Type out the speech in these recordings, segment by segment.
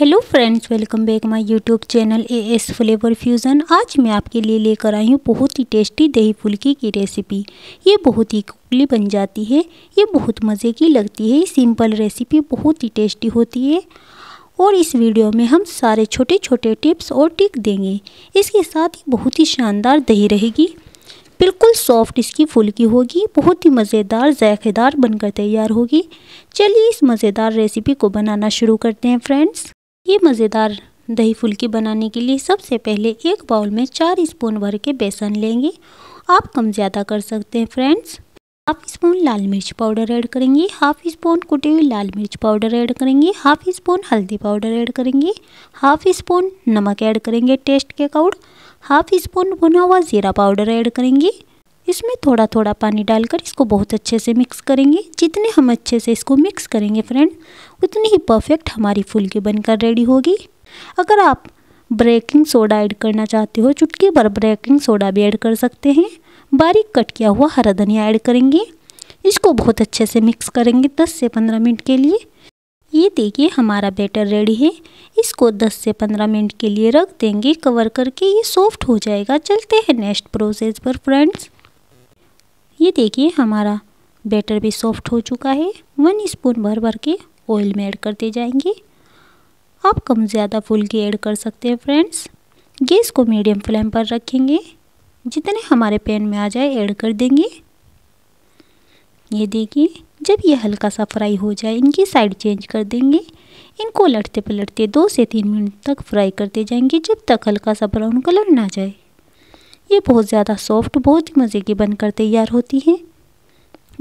Hello friends, welcome back my YouTube channel AS flavour fusion. आज मैं आपके लिए लेकर आई हूँ बहुत ही टेस्टी दही फुल्की की रेसिपी। ये बहुत ही क्विकली बन जाती है, ये बहुत मज़े की लगती है। ये सिंपल रेसिपी बहुत ही टेस्टी होती है और इस वीडियो में हम सारे छोटे छोटे टिप्स और ट्रिक देंगे। इसके साथ ही बहुत ही शानदार दही रहेगी, बिल्कुल सॉफ्ट इसकी फुल्की होगी, बहुत ही मज़ेदार जायकेदार बनकर तैयार होगी। चलिए इस मज़ेदार रेसिपी को बनाना शुरू करते हैं फ्रेंड्स। ये मज़ेदार दही फुल्की बनाने के लिए सबसे पहले एक बाउल में 4 स्पून भर के बेसन लेंगे। आप कम ज़्यादा कर सकते हैं फ्रेंड्स। 1/2 स्पून लाल मिर्च पाउडर ऐड करेंगे, 1/2 स्पून कुटी हुई लाल मिर्च पाउडर ऐड करेंगे, 1/2 स्पून हल्दी पाउडर ऐड करेंगे, 1/2 स्पून नमक ऐड करेंगे टेस्ट के अकॉर्डिंग, 1/2 स्पून भुना हुआ जीरा पाउडर ऐड करेंगे। इसमें थोड़ा थोड़ा पानी डालकर इसको बहुत अच्छे से मिक्स करेंगे। जितने हम अच्छे से इसको मिक्स करेंगे फ्रेंड, उतनी ही परफेक्ट हमारी फुल्की बनकर रेडी होगी। अगर आप बेकिंग सोडा ऐड करना चाहते हो, चुटकी भर बेकिंग सोडा भी ऐड कर सकते हैं। बारीक कट किया हुआ हरा धनिया ऐड करेंगे। इसको बहुत अच्छे से मिक्स करेंगे 10 से 15 मिनट के लिए। ये देखिए हमारा बैटर रेडी है। इसको 10 से 15 मिनट के लिए रख देंगे कवर करके, ये सॉफ्ट हो जाएगा। चलते हैं नेक्स्ट प्रोसेस पर फ्रेंड्स। ये देखिए हमारा बैटर भी सॉफ्ट हो चुका है। 1 स्पून भर के ऑयल में ऐड करते जाएंगे। आप कम ज़्यादा फुल्की ऐड कर सकते हैं फ्रेंड्स। गैस को मीडियम फ्लेम पर रखेंगे। जितने हमारे पैन में आ जाए ऐड कर देंगे। ये देखिए जब ये हल्का सा फ्राई हो जाए, इनकी साइड चेंज कर देंगे। इनको लटते पलटते 2 से 3 मिनट तक फ्राई करते जाएंगे, जब तक हल्का सा ब्राउन कलर ना जाए। ये बहुत ज़्यादा सॉफ्ट, बहुत ही मज़े की बनकर तैयार होती है।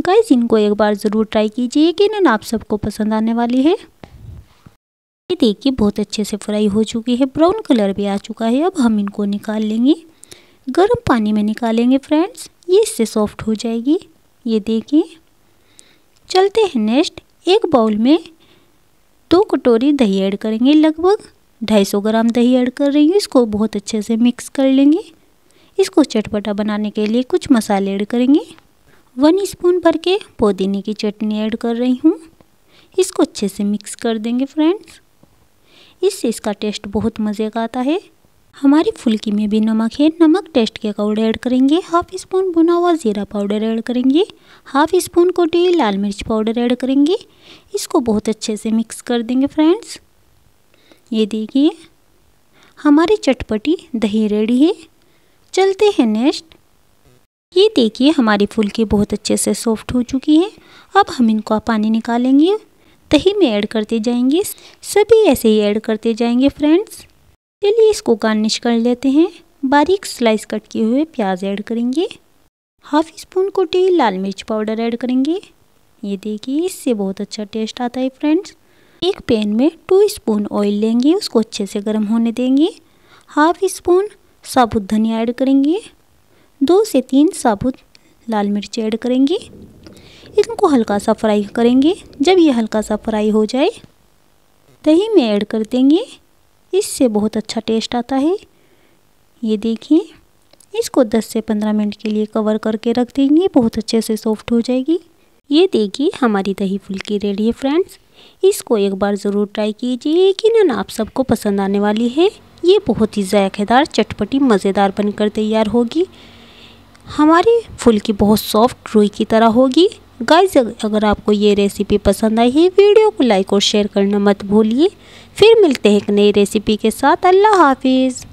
गाइस इनको एक बार ज़रूर ट्राई कीजिए, यकीनन आप सबको पसंद आने वाली है। ये देखिए बहुत अच्छे से फ्राई हो चुकी है, ब्राउन कलर भी आ चुका है। अब हम इनको निकाल लेंगे, गर्म पानी में निकालेंगे फ्रेंड्स, ये इससे सॉफ्ट हो जाएगी। ये देखिए। चलते हैं नेक्स्ट। एक बाउल में 2 कटोरी दही ऐड करेंगे, लगभग 250 ग्राम दही ऐड कर रही हूँ। इसको बहुत अच्छे से मिक्स कर लेंगे। इसको चटपटा बनाने के लिए कुछ मसाले ऐड करेंगे। 1 स्पून भर के पुदीने की चटनी ऐड कर रही हूँ। इसको अच्छे से मिक्स कर देंगे फ्रेंड्स, इससे इसका टेस्ट बहुत मज़े का आता है। हमारी फुल्की में भी नमक है, नमक टेस्ट के अकॉर्डिंग ऐड करेंगे। 1/2 स्पून भुना हुआ जीरा पाउडर ऐड करेंगे, 1/2 स्पून कुटी हुई लाल मिर्च पाउडर ऐड करेंगे। इसको बहुत अच्छे से मिक्स कर देंगे फ्रेंड्स। ये देखिए हमारी चटपटी दही रेडी है। चलते हैं नेक्स्ट। ये देखिए हमारी फुल्की बहुत अच्छे से सॉफ्ट हो चुकी है। अब हम इनको पानी निकालेंगे, दही में ऐड करते जाएंगे, सभी ऐसे ही ऐड करते जाएंगे फ्रेंड्स। चलिए इसको गार्निश कर लेते हैं। बारीक स्लाइस कट किए हुए प्याज ऐड करेंगे, 1/2 स्पून कुटी लाल मिर्च पाउडर ऐड करेंगे। ये देखिए इससे बहुत अच्छा टेस्ट आता है फ्रेंड्स। एक पैन में 2 स्पून ऑयल लेंगे, उसको अच्छे से गर्म होने देंगे। 1/2 स्पून साबुत धनिया ऐड करेंगे, 2 से 3 साबुत लाल मिर्च ऐड करेंगे। इनको हल्का सा फ्राई करेंगे। जब ये हल्का सा फ्राई हो जाए दही में ऐड कर देंगे, इससे बहुत अच्छा टेस्ट आता है। ये देखिए इसको 10 से 15 मिनट के लिए कवर करके रख देंगे, बहुत अच्छे से सॉफ्ट हो जाएगी। ये देखिए हमारी दही फुल्की रेडी है फ्रेंड्स। इसको एक बार ज़रूर ट्राई कीजिए, यकीनन आप सबको पसंद आने वाली है। ये बहुत ही जायकेदार चटपटी मज़ेदार बनकर तैयार होगी। हमारी फुल्की बहुत सॉफ्ट रुई की तरह होगी। गाइस अगर आपको ये रेसिपी पसंद आई है, वीडियो को लाइक और शेयर करना मत भूलिए। फिर मिलते हैं एक नई रेसिपी के साथ। अल्लाह हाफिज़।